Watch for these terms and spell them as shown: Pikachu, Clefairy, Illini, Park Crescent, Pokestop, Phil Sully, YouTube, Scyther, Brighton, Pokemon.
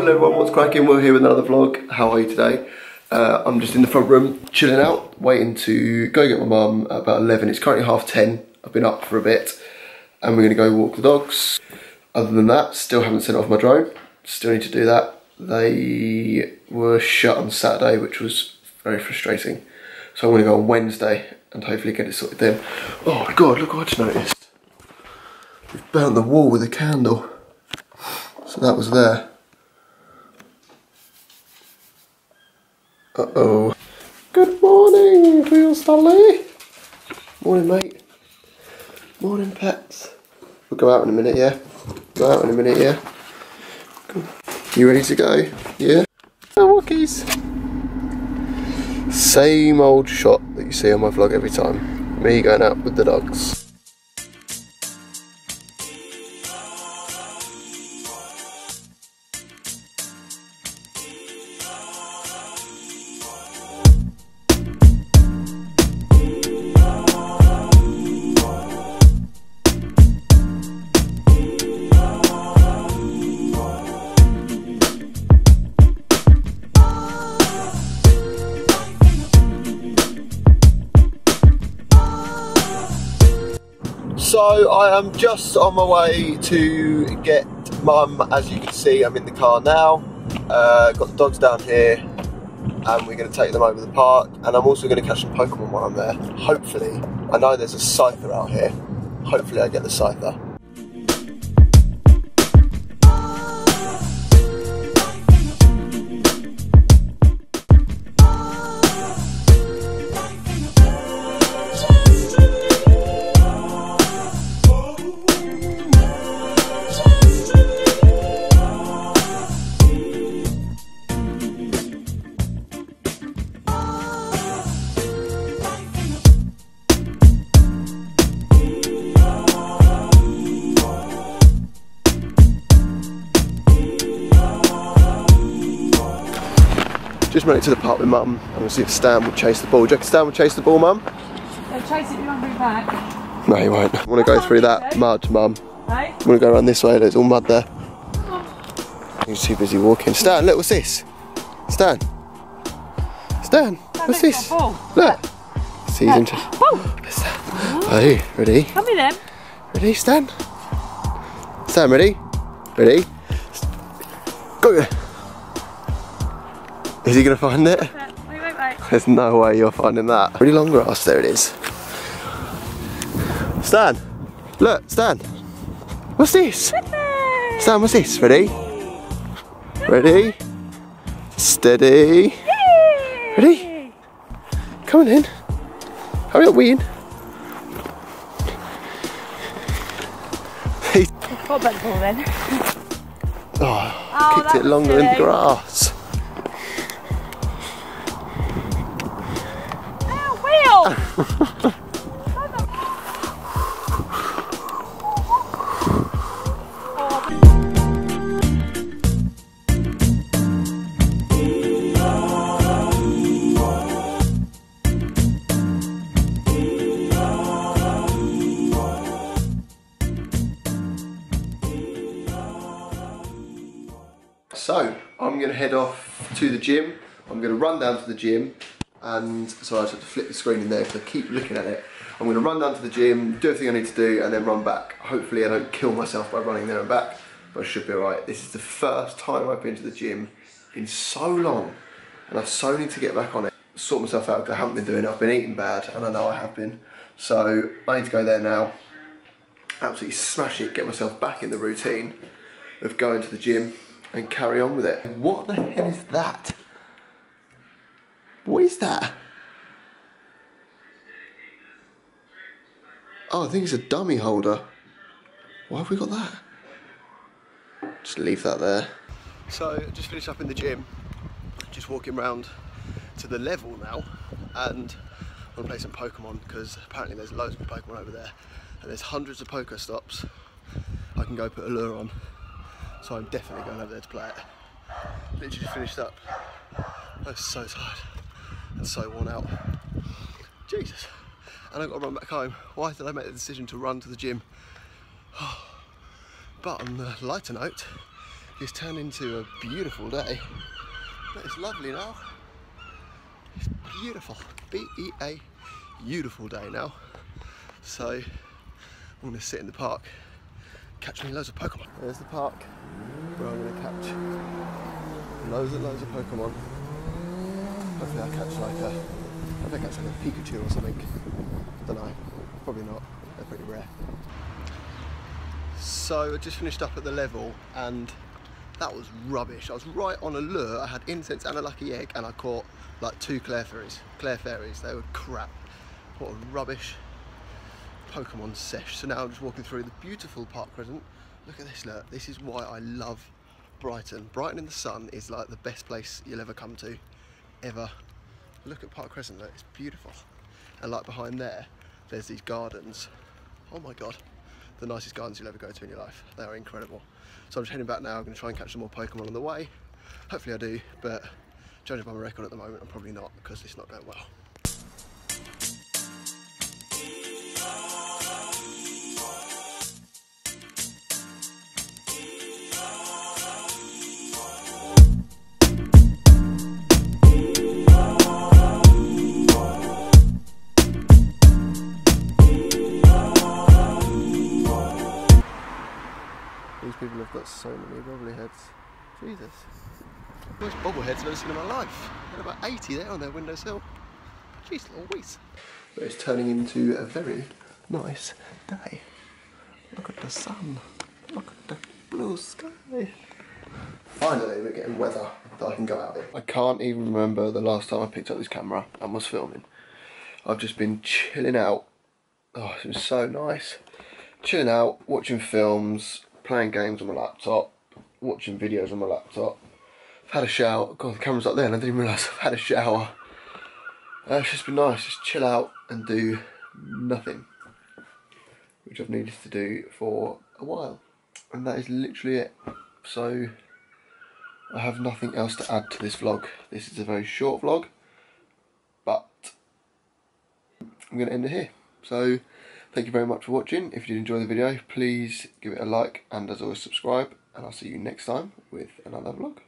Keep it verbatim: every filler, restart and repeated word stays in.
morning everyone, what's cracking? We're here with another vlog. How are you today? Uh, I'm just in the front room, chilling out, waiting to go get my mum at about eleven. It's currently half ten, I've been up for a bit, and we're gonna go walk the dogs. Other than that, still haven't sent off my drone, still need to do that. They were shut on Saturday, which was very frustrating. So I'm gonna go on Wednesday and hopefully get it sorted then. Oh my God, look what I just noticed. We've burnt the wall with a candle. So that was there. Uh-oh. Good morning, Phil Sully. Morning, mate. Morning, pets. We'll go out in a minute, yeah? Go out in a minute, yeah? Cool. You ready to go? Yeah? Oh, walkies. Same old shot that you see on my vlog every time. Me going out with the dogs. So I am just on my way to get mum. As you can see, I'm in the car now. Uh, got the dogs down here and we're going to take them over the park, and I'm also going to catch some Pokemon while I'm there. Hopefully. I know there's a Scyther out here. Hopefully I get the Scyther. Just run it to the park with mum. I'm going to see if Stan would chase the ball. Do you reckon Stan would chase the ball, mum? He'll chase it, you won't bring it back. No, he won't. I want to go through that mud, mum. Right? I want to go around this way, there's all mud there. He's too busy walking. Stan, look, what's this? Stan. Stan, what's this? Look. See, he's interested. Oh, ready? Come here then. Ready, Stan? Stan, ready? Ready? Go. Is he going to find it? Yeah, wait, wait, wait. There's no way you're finding that. Really long grass, there it is. Stan, look, Stan. What's this? Goodness. Stan, what's this? Ready? Goodness. Ready? Steady. Yay. Ready? Come on in. Hurry up, Ween. He's got that ball then. Oh, oh kicked it longer in the grass. So I'm going to head off to the gym. I'm going to run down to the gym. And so I just have to flip the screen in there because I keep looking at it. I'm going to run down to the gym, do everything I need to do, and then run back. Hopefully I don't kill myself by running there and back, but I should be alright. This is the first time I've been to the gym in so long, and I so need to get back on it. Sort myself out because I haven't been doing it. I've been eating bad, and I know I have been. So I need to go there now, absolutely smash it, get myself back in the routine of going to the gym and carry on with it. What the hell is that? What is that? Oh, I think it's a dummy holder. Why have we got that? Just leave that there. So, just finished up in the gym. Just walking around to the level now. And I'm gonna play some Pokemon because apparently there's loads of Pokemon over there. And there's hundreds of Pokestops. I can go put a lure on. So I'm definitely going over there to play it. Literally finished up. I'm so tired and so worn out. Jesus. And I've got to run back home. Why did I make the decision to run to the gym? But on the lighter note, It's turned into a beautiful day. But it's lovely now. It's beautiful. B E A, beautiful day now. So I'm gonna sit in the park, catch me loads of Pokemon. There's the park where I'm gonna catch loads and loads of Pokemon. Hopefully I'll catch like a, I think that's like a Pikachu or something. I don't know, probably not, they're pretty rare. So I just finished up at the level and that was rubbish. I was right on a lure, I had incense and a lucky egg and I caught like two Clefairies. Clefairies, they were crap. What a rubbish Pokemon sesh. So now I'm just walking through the beautiful Park Crescent. Look at this, look, this is why I love Brighton. Brighton in the sun is like the best place you'll ever come to, ever. Look at Park Crescent, look, it's beautiful. And like behind there, there's these gardens. Oh my God, the nicest gardens you'll ever go to in your life. They are incredible. So I'm just heading back now, I'm gonna try and catch some more Pokemon on the way. Hopefully I do, but judging by my record at the moment, I'm probably not, because it's not going well. So many bobbleheads. Jesus. Most bobbleheads I've ever seen in my life. There are about eighty there on their windowsill. Jeez Louise. But it's turning into a very nice day. Look at the sun. Look at the blue sky. Finally we're getting weather that I can go out in. I can't even remember the last time I picked up this camera and was filming. I've just been chilling out. Oh, it's been so nice. Chilling out, watching films, playing games on my laptop, watching videos on my laptop. I've had a shower. God, the camera's up there and I didn't realise I've had a shower. Uh, it's just been nice, just chill out and do nothing, which I've needed to do for a while. And that is literally it. So I have nothing else to add to this vlog. This is a very short vlog, but I'm going to end it here. So thank you very much for watching. If you did enjoy the video, please give it a like and as always subscribe, and I'll see you next time with another vlog.